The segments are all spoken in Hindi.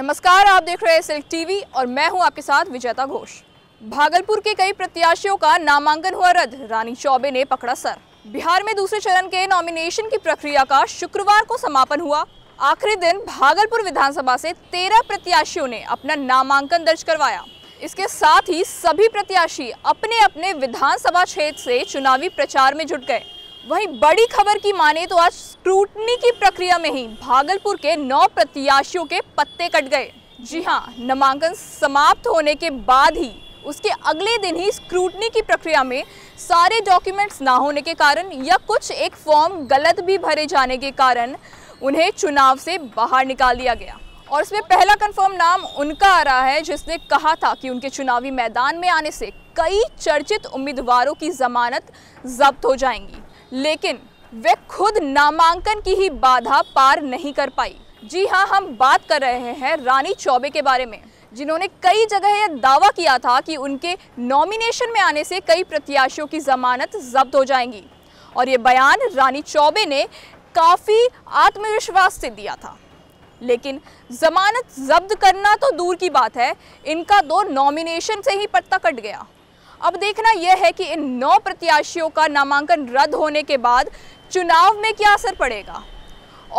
नमस्कार, आप देख रहे हैं सिल्क टीवी और मैं हूं आपके साथ विजेता घोष। भागलपुर के कई प्रत्याशियों का नामांकन हुआ रद्द, रानी चौबे ने पकड़ा सर। बिहार में दूसरे चरण के नॉमिनेशन की प्रक्रिया का शुक्रवार को समापन हुआ। आखिरी दिन भागलपुर विधानसभा से 13 प्रत्याशियों ने अपना नामांकन दर्ज करवाया। इसके साथ ही सभी प्रत्याशी अपने अपने विधानसभा क्षेत्र से चुनावी प्रचार में जुट गए। वहीं बड़ी खबर की माने तो आज स्क्रूटनी की प्रक्रिया में ही भागलपुर के 9 प्रत्याशियों के पत्ते कट गए। जी हाँ, नामांकन समाप्त होने के बाद ही उसके अगले दिन ही स्क्रूटनी की प्रक्रिया में सारे डॉक्यूमेंट्स ना होने के कारण या कुछ एक फॉर्म गलत भी भरे जाने के कारण उन्हें चुनाव से बाहर निकाल दिया गया। और इसमें पहला कंफर्म नाम उनका आ रहा है जिसने कहा था कि उनके चुनावी मैदान में आने से कई चर्चित उम्मीदवारों की जमानत जब्त हो जाएंगी, लेकिन वे खुद नामांकन की ही बाधा पार नहीं कर पाई। जी हाँ, हम बात कर रहे हैं रानी चौबे के बारे में, जिन्होंने कई जगह यह दावा किया था कि उनके नॉमिनेशन में आने से कई प्रत्याशियों की जमानत जब्त हो जाएंगी। और ये बयान रानी चौबे ने काफ़ी आत्मविश्वास से दिया था, लेकिन जमानत जब्त करना तो दूर की बात है, इनका दो नॉमिनेशन से ही पत्ता कट गया। अब देखना यह है कि इन 9 प्रत्याशियों का नामांकन रद्द होने के बाद चुनाव में क्या असर पड़ेगा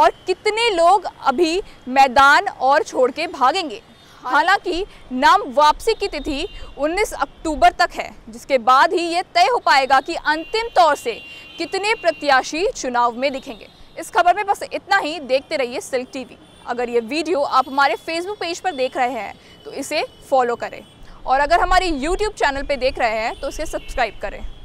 और कितने लोग अभी मैदान और छोड़ के भागेंगे। हालांकि नाम वापसी की तिथि 19 अक्टूबर तक है, जिसके बाद ही ये तय हो पाएगा कि अंतिम तौर से कितने प्रत्याशी चुनाव में दिखेंगे। इस खबर में बस इतना ही। देखते रहिए सिल्क टीवी। अगर ये वीडियो आप हमारे फेसबुक पेज पर देख रहे हैं तो इसे फॉलो करें, और अगर हमारे YouTube चैनल पे देख रहे हैं तो उसे सब्सक्राइब करें।